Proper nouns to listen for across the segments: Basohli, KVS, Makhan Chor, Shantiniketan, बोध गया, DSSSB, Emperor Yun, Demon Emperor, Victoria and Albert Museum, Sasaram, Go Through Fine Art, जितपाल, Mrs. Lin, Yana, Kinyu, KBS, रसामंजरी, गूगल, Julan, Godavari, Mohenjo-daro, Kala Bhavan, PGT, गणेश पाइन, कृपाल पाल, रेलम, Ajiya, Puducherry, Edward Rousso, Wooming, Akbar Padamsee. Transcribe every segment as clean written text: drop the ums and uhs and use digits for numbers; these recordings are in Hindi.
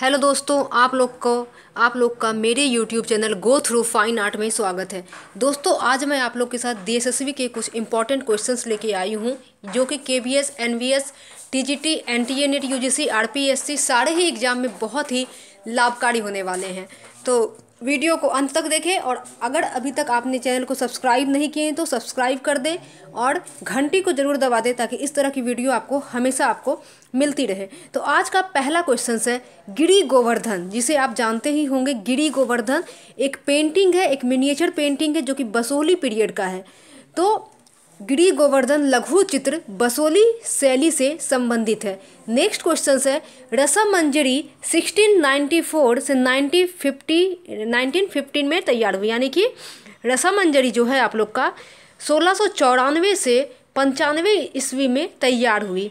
हेलो दोस्तों, आप लोग का मेरे YouTube channel go through fine art में स्वागत है। दोस्तों आज मैं आप लोग के साथ DSSSB के कुछ इंपॉर्टेंट क्वेश्चंस लेके आई हूँ जो कि KBS, NVS, TGT, NTA, NET, UGC, RPSC सारे ही एग्ज़ाम में बहुत ही लाभकारी होने वाले हैं। तो वीडियो को अंत तक देखें और अगर अभी तक आपने चैनल को सब्सक्राइब नहीं किए हैं तो सब्सक्राइब कर दें और घंटी को ज़रूर दबा दें ताकि इस तरह की वीडियो आपको हमेशा मिलती रहे। तो आज का पहला क्वेश्चन है गिरी गोवर्धन, जिसे आप जानते ही होंगे। गिरी गोवर्धन एक पेंटिंग है, एक मिनिएचर पेंटिंग है जो कि बसोहली पीरियड का है। तो गिरी गोवर्धन लघु चित्र बसोहली शैली से संबंधित है। नेक्स्ट क्वेश्चन है रसामंजरी 1694 से 1915 में तैयार हुई, यानी कि रसामंजरी जो है आप लोग का 1694 से 95 ईस्वी में तैयार हुई।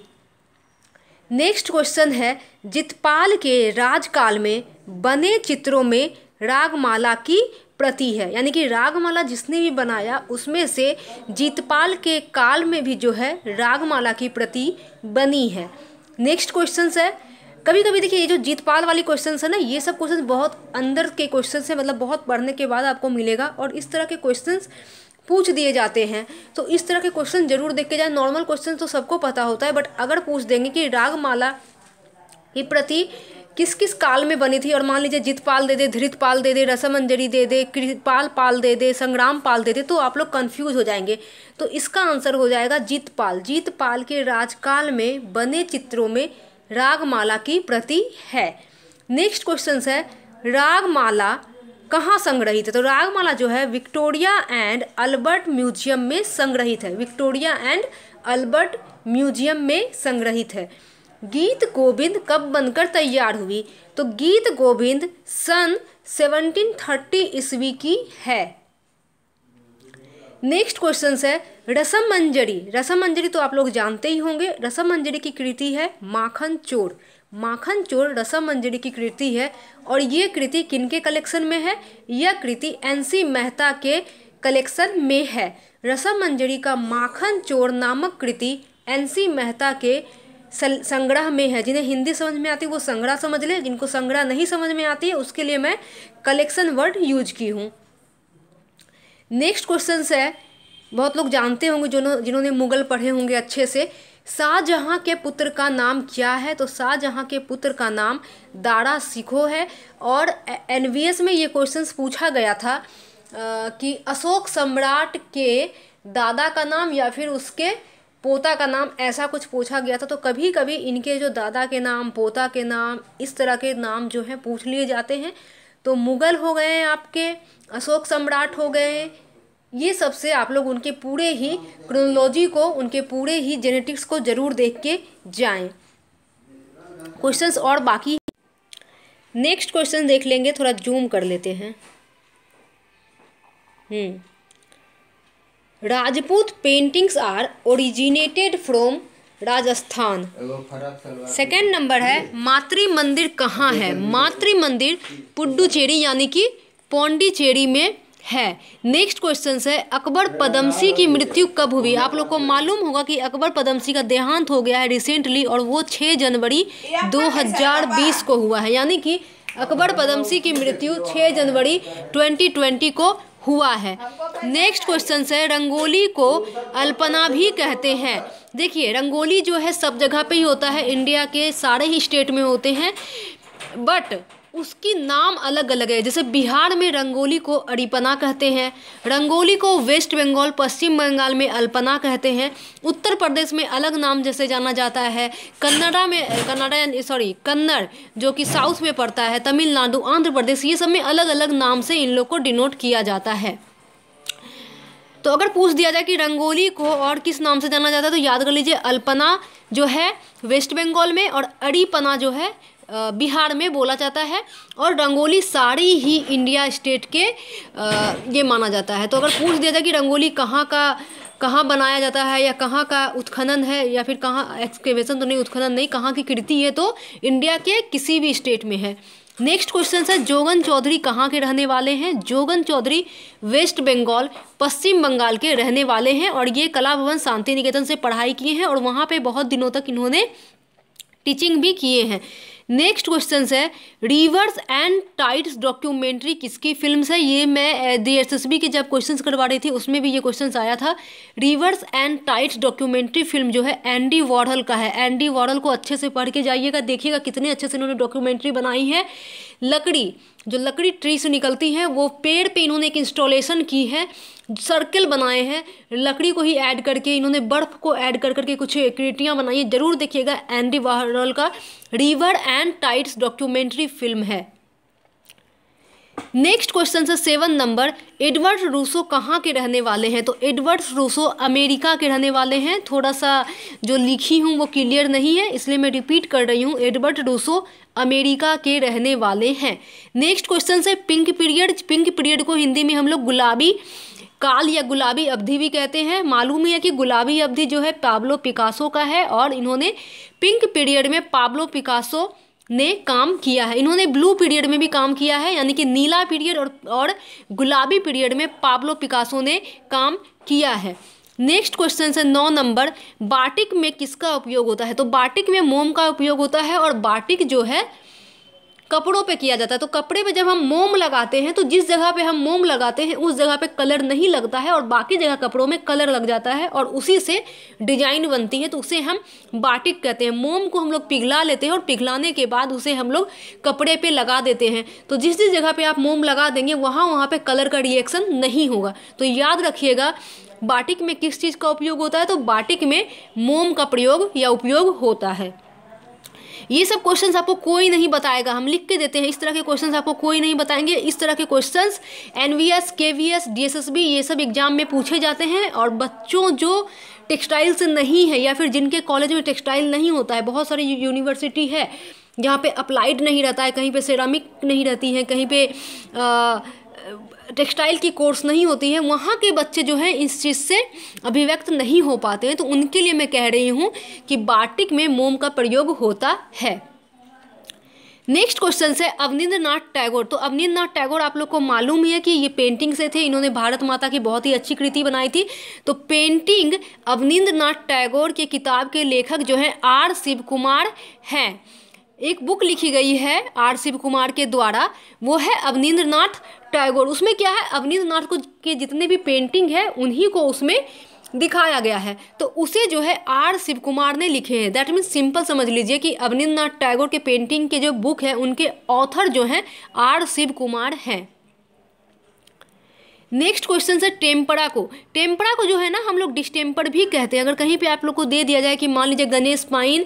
नेक्स्ट क्वेश्चन है जितपाल के राजकाल में बने चित्रों में रागमाला की प्रति है, यानी कि रागमाला जिसने भी बनाया उसमें से जितपाल के काल में भी जो है रागमाला की प्रति बनी है। नेक्स्ट क्वेश्चन है, कभी कभी देखिए ये जो जितपाल वाली क्वेश्चन है ना, ये सब क्वेश्चन बहुत अंदर के क्वेश्चन है, मतलब बहुत पढ़ने के बाद आपको मिलेगा और इस तरह के क्वेश्चन पूछ दिए जाते हैं। तो इस तरह के क्वेश्चन जरूर देख के जाए। नॉर्मल क्वेश्चन तो सबको पता होता है, बट अगर पूछ देंगे कि रागमाला की प्रति किस किस काल में बनी थी और मान लीजिए जितपाल दे दे, धृतपाल दे दे, रसामंजरी दे दे, कृपाल पाल दे दे, संग्राम पाल दे दे, तो आप लोग कंफ्यूज हो जाएंगे। तो इसका आंसर हो जाएगा जितपाल। जितपाल के राजकाल में बने चित्रों में रागमाला की प्रति है। नेक्स्ट क्वेश्चन है रागमाला कहाँ संग्रहित है। तो रागमाला जो है विक्टोरिया एंड अल्बर्ट म्यूजियम में संग्रहित है। विक्टोरिया एंड अल्बर्ट म्यूजियम में संग्रहित है। गीत गोविंद कब बनकर तैयार हुई। तो गीत गोविंद सन 1730 ईस्वी की है। नेक्स्ट क्वेश्चन है रसामंजरी। रसामंजरी तो आप लोग जानते ही होंगे। रसामंजरी की कृति है माखन चोर। माखन चोर रसामंजरी की कृति है और ये कृति किनके कलेक्शन में है। यह कृति NC मेहता के कलेक्शन में है। रसामंजरी का माखन चोर नामक कृति NC मेहता के संग्रह में है। जिन्हें हिंदी समझ में आती है वो संग्रह समझ लें, जिनको संग्रह नहीं समझ में आती है उसके लिए मैं कलेक्शन वर्ड यूज की हूँ। नेक्स्ट क्वेश्चन है, बहुत लोग जानते होंगे जिन्होंने मुगल पढ़े होंगे अच्छे से, शाहजहाँ के पुत्र का नाम क्या है। तो शाहजहाँ के पुत्र का नाम दारा शिकोह है और NVS में ये क्वेश्चन पूछा गया था कि अशोक सम्राट के दादा का नाम या फिर उसके पोता का नाम, ऐसा कुछ पूछा गया था। तो कभी कभी इनके जो दादा के नाम, पोता के नाम, इस तरह के नाम जो हैं पूछ लिए जाते हैं। तो मुग़ल हो गए आपके, अशोक सम्राट हो गए, ये सबसे आप लोग उनके पूरे ही क्रोनोलॉजी को, उनके पूरे ही जेनेटिक्स को ज़रूर देख के जाएं। क्वेश्चंस और बाकी। नेक्स्ट क्वेश्चन देख लेंगे, थोड़ा जूम कर लेते हैं। Rajput paintings are originated from Rajasthan. Second number है मातृ मंदिर कहाँ है। मातृ मंदिर पुडुचेरी यानी कि पौंडीचेरी में है। नेक्स्ट क्वेश्चन है अकबर पदमसी की मृत्यु कब हुई। आप लोग को मालूम होगा कि अकबर पदमसी का देहांत हो गया है रिसेंटली और वो 6 जनवरी 2020 को हुआ है, यानी कि अकबर पदमसी की मृत्यु 6 जनवरी 2020 को हुआ है। नेक्स्ट क्वेश्चन है रंगोली को अल्पना भी कहते हैं। देखिए रंगोली जो है सब जगह पे ही होता है, इंडिया के सारे ही स्टेट में होते हैं, बट उसकी नाम अलग अलग है। जैसे बिहार में रंगोली को अरिपना कहते हैं, रंगोली को वेस्ट बंगाल, पश्चिम बंगाल में अल्पना कहते हैं, उत्तर प्रदेश में अलग नाम जैसे जाना जाता है, कन्नड़ जो कि साउथ में पड़ता है, तमिलनाडु, आंध्र प्रदेश, ये सब में अलग अलग नाम से इन लोग को डिनोट किया जाता है। तो अगर पूछ दिया जाए कि रंगोली को और किस नाम से जाना जाता है तो याद कर लीजिए अल्पना जो है वेस्ट बंगाल में और अरिपना जो है बिहार में बोला जाता है और रंगोली सारी ही इंडिया स्टेट के ये माना जाता है। तो अगर पूछ दिया जाए कि रंगोली कहाँ बनाया जाता है या कहाँ का उत्खनन है या फिर कहाँ एक्सकेवेशन, तो नहीं उत्खनन नहीं, कहाँ की कृति है, तो इंडिया के किसी भी स्टेट में है। नेक्स्ट क्वेश्चन है जोगन चौधरी कहाँ के रहने वाले हैं। जोगन चौधरी वेस्ट बंगाल, पश्चिम बंगाल के रहने वाले हैं और ये कला भवन शांति निकेतन से पढ़ाई किए हैं और वहाँ पे बहुत दिनों तक इन्होंने टीचिंग भी किए हैं। नेक्स्ट क्वेश्चन है रिवर्स एंड टाइड्स डॉक्यूमेंट्री किसकी फिल्म है। ये मैं DSSSB के जब क्वेश्चंस करवा रही थी उसमें भी ये क्वेश्चंस आया था। Rivers and tides documentary film जो है एंडी वॉर्हल का है। एंडी वॉर्हल को अच्छे से पढ़ के जाइएगा, देखिएगा कितने अच्छे से इन्होंने डॉक्यूमेंट्री बनाई है। लकड़ी जो लकड़ी ट्री से निकलती है वो पेड़ पे इन्होंने एक इंस्टॉलेशन की है, सर्कल बनाए हैं लकड़ी को ही ऐड करके, इन्होंने बर्फ को ऐड कर करके कुछ आकृतियाँ बनाई है। जरूर देखिएगा एंडी वॉर्हल का river and tides documentary film है। नेक्स्ट क्वेश्चन है 7 नंबर, एडवर्ड रूसो कहाँ के रहने वाले हैं। तो एडवर्ड रूसो अमेरिका के रहने वाले हैं। थोड़ा सा जो लिखी हूँ वो क्लियर नहीं है इसलिए मैं रिपीट कर रही हूँ, एडवर्ड रूसो अमेरिका के रहने वाले हैं। नेक्स्ट क्वेश्चन है पिंक पीरियड। पिंक पीरियड को हिंदी में हम लोग गुलाबी काल या गुलाबी अवधि भी कहते हैं। मालूम है कि गुलाबी अवधि जो है पाब्लो पिकासो का है और इन्होंने पिंक पीरियड में पाब्लो पिकासो ने काम किया है। इन्होंने ब्लू पीरियड में भी काम किया है, यानी कि नीला पीरियड और गुलाबी पीरियड में पाब्लो पिकासो ने काम किया है। नेक्स्ट क्वेश्चन है 9 नंबर, बाटिक में किसका उपयोग होता है। तो बाटिक में मोम का उपयोग होता है और बाटिक जो है कपड़ों पे किया जाता है। तो कपड़े पे जब हम मोम लगाते हैं तो जिस जगह पे हम मोम लगाते हैं उस जगह पे कलर नहीं लगता है और बाकी जगह कपड़ों में कलर लग जाता है और उसी से डिजाइन बनती है, तो उसे हम बाटिक कहते हैं। मोम को हम लोग पिघला लेते हैं और पिघलाने के बाद उसे हम लोग कपड़े पे लगा देते हैं। तो जिस जगह पे आप मोम लगा देंगे वहाँ पे कलर का रिएक्शन नहीं होगा। तो याद रखिएगा बाटिक में किस चीज़ का उपयोग होता है। तो बाटिक में मोम का प्रयोग या उपयोग होता है। ये सब क्वेश्चंस आपको कोई नहीं बताएगा, हम लिख के देते हैं। इस तरह के क्वेश्चंस आपको कोई नहीं बताएंगे। इस तरह के क्वेश्चंस NVS, KVS, DSSB ये सब एग्जाम में पूछे जाते हैं। और बच्चों जो टेक्सटाइल से नहीं है या फिर जिनके कॉलेज में टेक्सटाइल नहीं होता है, बहुत सारी यूनिवर्सिटी है जहाँ पे अप्लाइड नहीं रहता है, कहीं पर सेरामिक नहीं रहती है, कहीं पर टेक्सटाइल की कोर्स नहीं होती है, वहाँ के बच्चे जो हैं इस चीज़ से अभिव्यक्त नहीं हो पाते हैं। तो उनके लिए मैं कह रही हूँ कि बाटिक में मोम का प्रयोग होता है। नेक्स्ट क्वेश्चन है अवनींद्रनाथ टैगोर। तो अवनींद्रनाथ टैगोर आप लोग को मालूम ही है कि ये पेंटिंग से थे, इन्होंने भारत माता की बहुत ही अच्छी कृति बनाई थी। तो पेंटिंग अवनींद्रनाथ टैगोर के किताब के लेखक जो हैं R शिव कुमार हैं। एक बुक लिखी गई है R शिव कुमार के द्वारा, वो है अवनींद्रनाथ टैगोर। उसमें क्या है, अवनींद्रनाथ को के जितने भी पेंटिंग है उन्हीं को उसमें दिखाया गया है। तो उसे जो है R शिव कुमार ने लिखे हैं। दैट मीन्स सिंपल समझ लीजिए कि अवनींद्रनाथ टैगोर के पेंटिंग के जो बुक है उनके ऑथर जो हैं R शिव कुमार हैं। नेक्स्ट क्वेश्चन है टेम्परा को। टेम्परा को जो है ना हम लोग डिस्टेम्पर भी कहते हैं। अगर कहीं पे आप लोग को दे दिया जाए कि मान लीजिए गणेश पाइन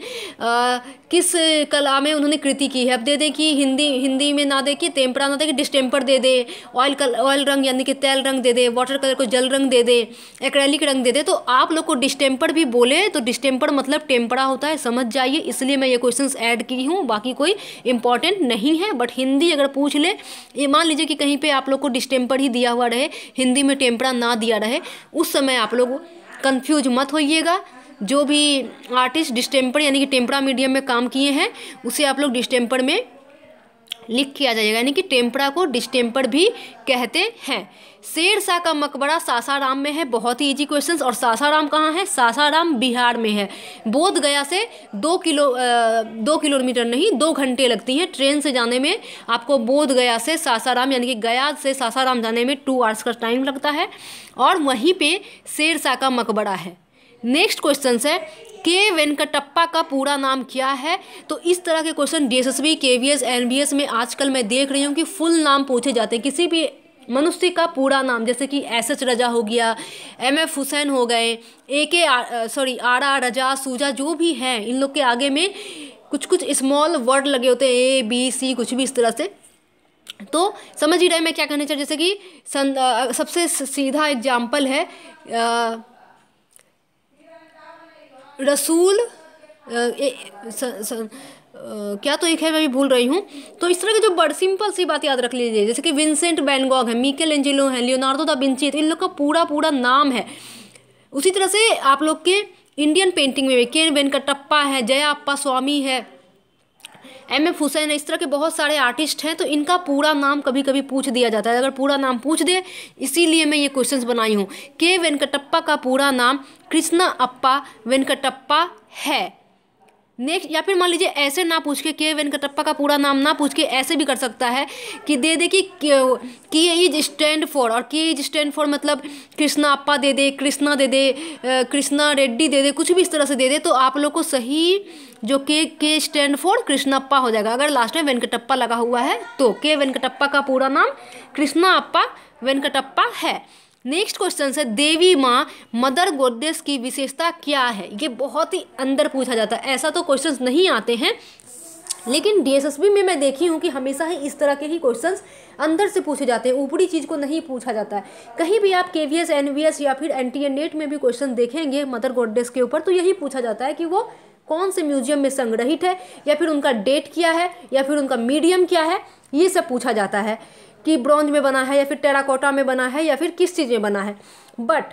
किस कला में उन्होंने कृति की है, अब दे दें कि हिंदी में ना दे कि टेम्परा ना दे कि डिस्टेम्पर दे दे, ऑयल रंग यानी कि तेल रंग दे दे, वाटर कलर को जल रंग दे दे, एक्रेलिक रंग दे दे, तो आप लोग को डिस्टेम्पर भी बोले तो डिस्टेम्पर मतलब टेम्परा होता है। समझ जाइए, इसलिए मैं ये क्वेश्चन ऐड की हूँ, बाकी कोई इंपॉर्टेंट नहीं है। बट हिंदी अगर पूछ ले, ये मान लीजिए कि कहीं पर आप लोग को डिस्टेम्पर ही दिया हुआ रहे, हिंदी में टेम्परा ना दिया रहे, उस समय आप लोग कंफ्यूज मत होइएगा। जो भी आर्टिस्ट डिस्टेम्पर यानी कि टेम्परा मीडियम में काम किए हैं उसे आप लोग डिस्टेम्पर में लिख के आ जाइएगा, यानी कि टेम्परा को डिस्टेम्पर भी कहते हैं। शेर शाह का मकबरा सासाराम में है, बहुत ही इजी क्वेश्चंस। और सासाराम कहाँ है, सासाराम बिहार में है। बोध गया से 2 किलोमीटर नहीं 2 घंटे लगती हैं ट्रेन से जाने में। आपको बोध गया से सासाराम यानी कि गया से सासाराम जाने में 2 आवर्स का टाइम लगता है और वहीं पर शेर शाह का मकबरा है। नेक्स्ट क्वेश्चन है के वेंकटप्पा का पूरा नाम क्या है। तो इस तरह के क्वेश्चन DSSB, KVS, NVS में आजकल मैं देख रही हूँ कि फुल नाम पूछे जाते हैं, किसी भी मनुष्य का पूरा नाम, जैसे कि SS रजा हो गया, MF हुसैन हो गए, RR रजा, सूजा, जो भी हैं इन लोग के आगे में कुछ कुछ स्मॉल वर्ड लगे होते हैं A, B, C कुछ भी इस तरह से। तो समझ ही रहे मैं क्या कहना चाहिए, जैसे कि सबसे सीधा एग्जाम्पल है रसूल क्या तो एक है, मैं भी भूल रही हूँ। तो इस तरह की जो बड़ी सिंपल सी बात याद रख लीजिए, जैसे कि विंसेंट वैन गॉग है, मिकेल एंजेलो है, लियोनार्डो दा विंची, इन लोग का पूरा पूरा नाम है। उसी तरह से आप लोग के इंडियन पेंटिंग में के वेंकटप्पा है, जयाप्पा स्वामी है, MF हुसैन है, इस तरह के बहुत सारे आर्टिस्ट हैं। तो इनका पूरा नाम कभी कभी पूछ दिया जाता है, अगर पूरा नाम पूछ दे, इसीलिए मैं ये क्वेश्चंस बनाई हूँ। के वेंकटप्पा का पूरा नाम कृष्णा अप्पा वेंकटप्पा है। नेक्स्ट, या फिर मान लीजिए ऐसे ना पूछ के वेंकटप्पा का पूरा नाम ना पूछ के ऐसे भी कर सकता है कि दे दे कि ये इज स्टैंड फॉर, और कि इज स्टैंड फॉर मतलब कृष्णाप्पा दे दे, कृष्णा दे दे, कृष्णा रेड्डी दे दे, कुछ भी इस तरह से दे दे, तो आप लोग को सही जो के स्टैंड फॉर कृष्णाप्पा हो जाएगा। अगर लास्ट में वेंकटप्पा लगा हुआ है तो के वेंकटप्पा का पूरा नाम कृष्णाप्पा वेंकटप्पा है। नेक्स्ट क्वेश्चन है, देवी माँ मदर गॉडेस की विशेषता क्या है? ये बहुत ही अंदर पूछा जाता है, ऐसा तो क्वेश्चंस नहीं आते हैं, लेकिन डीएसएसबी में मैं देखी हूँ कि हमेशा ही इस तरह के ही क्वेश्चंस अंदर से पूछे जाते हैं, ऊपरी चीज़ को नहीं पूछा जाता है। कहीं भी आप केवीएस, एनवीएस या फिर एनटीए नेट में भी क्वेश्चन देखेंगे मदर गॉडेस के ऊपर, तो यही पूछा जाता है कि वो कौन से म्यूजियम में संग्रहित है, या फिर उनका डेट क्या है, या फिर उनका मीडियम क्या है, ये सब पूछा जाता है कि ब्रॉन्ज में बना है या फिर टेराकोटा में बना है या फिर किस चीज़ में बना है। बट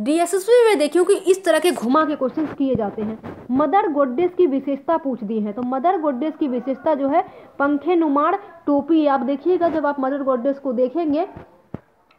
डीएसएसबी में देखियो कि इस तरह के घुमा के क्वेश्चंस किए जाते हैं। मदर गॉडेस की विशेषता पूछ दी है, तो मदर गॉडेस की विशेषता जो है पंखे नुमार टोपी। आप देखिएगा जब आप मदर गॉडेस को देखेंगे,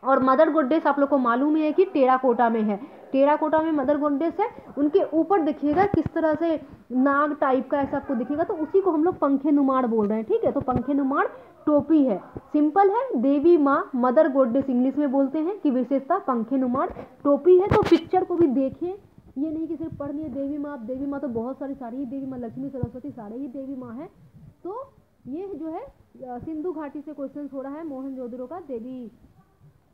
और मदर गॉडेस आप लोग को मालूम है कि टेराकोटा में है, टेराकोटा में मदर गॉडेस है। उनके ऊपर देखिएगा किस तरह से नाग टाइप का ऐसा आपको दिखेगा, तो उसी को हम लोग पंखे नुमार बोल रहे हैं, ठीक है। तो पंखे नुमार टोपी है, सिंपल है। देवी माँ मदर गॉडेस इंग्लिश में बोलते हैं कि विशेषता पंखे नुमार टोपी है। तो पिक्चर को भी देखिए, ये नहीं कि सिर्फ पढ़ लिए देवी माँ। देवी माँ तो बहुत सारी ही देवी माँ, लक्ष्मी सरस्वती सारे ही देवी माँ हैं। तो ये जो है सिंधु घाटी से क्वेश्चन हो रहा है मोहनजोदड़ो का, देवी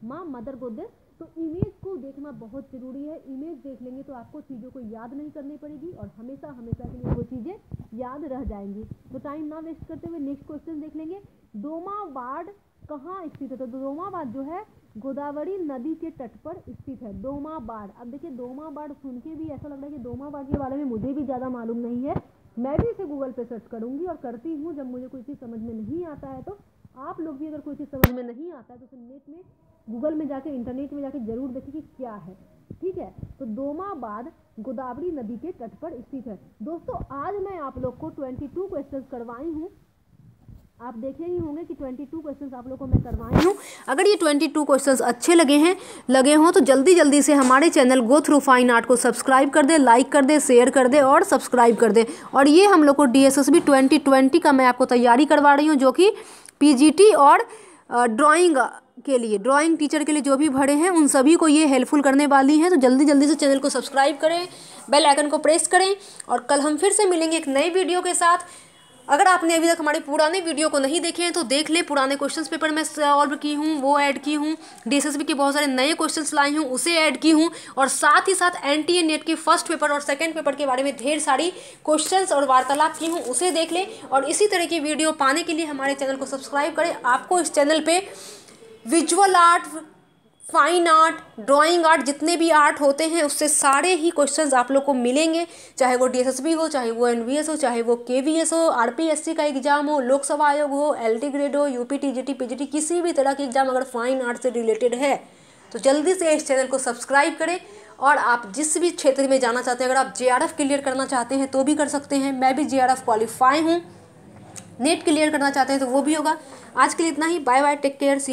माँ मदर गॉडेस। तो इमेज को देखना बहुत ज़रूरी है, इमेज देख लेंगे तो आपको चीज़ों को याद नहीं करनी पड़ेगी और हमेशा हमेशा के लिए वो चीज़ें याद रह जाएंगी। तो टाइम ना वेस्ट करते हुए नेक्स्ट क्वेश्चन देख लेंगे, दोमा वार्ड कहाँ स्थित है? तो दोमा वार्ड जो है गोदावरी नदी के तट पर स्थित है, दोमा वार्ड। अब देखिए दोमा वार्ड सुन के भी ऐसा लग रहा है कि दोमा वार्ड के बारे में मुझे भी ज़्यादा मालूम नहीं है, मैं भी इसे गूगल पर सर्च करूँगी और करती हूँ जब मुझे कोई चीज़ समझ में नहीं आता है। तो आप लोग भी अगर कोई चीज़ समझ में नहीं आता है तो नेट में, गूगल में जाके, इंटरनेट में जाके जरूर देखिए कि क्या है, ठीक है। तो दोमा वार्ड गोदावरी नदी के तट पर स्थित है। दोस्तों आज मैं आप लोग को 22 क्वेश्चंस करवाई हूँ, आप देखे ही होंगे कि 22 क्वेश्चंस आप लोग को मैं करवाई हूँ। अगर ये 22 क्वेश्चंस अच्छे लगे हों तो जल्दी जल्दी से हमारे channel go through fine art को सब्सक्राइब कर दे, लाइक कर दे, शेयर कर दे और सब्सक्राइब कर दे। और ये हम लोग को DSSB 2020 का मैं आपको तैयारी करवा रही हूँ, जो कि PGT और ड्राइंग के लिए, ड्राइंग टीचर के लिए जो भी भरे हैं उन सभी को ये हेल्पफुल करने वाली हैं। तो जल्दी जल्दी से चैनल को सब्सक्राइब करें, बेल आइकन को प्रेस करें, और कल हम फिर से मिलेंगे एक नई वीडियो के साथ। अगर आपने अभी तक हमारे पुराने वीडियो को नहीं देखे हैं तो देख लें, पुराने क्वेश्चंस पेपर मैं सॉल्व की हूँ, वो ऐड की हूँ, DSSB के बहुत सारे नए क्वेश्चंस लाई हूँ उसे ऐड की हूँ, और साथ ही साथ NTA नेट के फर्स्ट पेपर और सेकंड पेपर के बारे में ढेर सारी क्वेश्चंस और वार्तालाप की हूँ, उसे देख लें। और इसी तरह की वीडियो पाने के लिए हमारे चैनल को सब्सक्राइब करें। आपको इस चैनल पर visual art, fine art, drawing art, जितने भी आर्ट होते हैं उससे सारे ही क्वेश्चंस आप लोग को मिलेंगे, चाहे वो DSSB हो, चाहे वो NVS हो, चाहे वो KVS हो, RPSC का एग्जाम हो, लोक सेवा आयोग हो, LT ग्रेड हो, UP TGT PGT, किसी भी तरह की एग्जाम अगर फाइन आर्ट से रिलेटेड है तो जल्दी से इस चैनल को सब्सक्राइब करें। और आप जिस भी क्षेत्र में जाना चाहते हैं, अगर आप JRF क्लियर करना चाहते हैं तो भी कर सकते हैं, मैं भी JRF क्वालिफाई हूँ, नेट क्लियर करना चाहते हैं तो वो भी होगा। आज के लिए इतना ही, बाय बाय, टेक केयर, सी।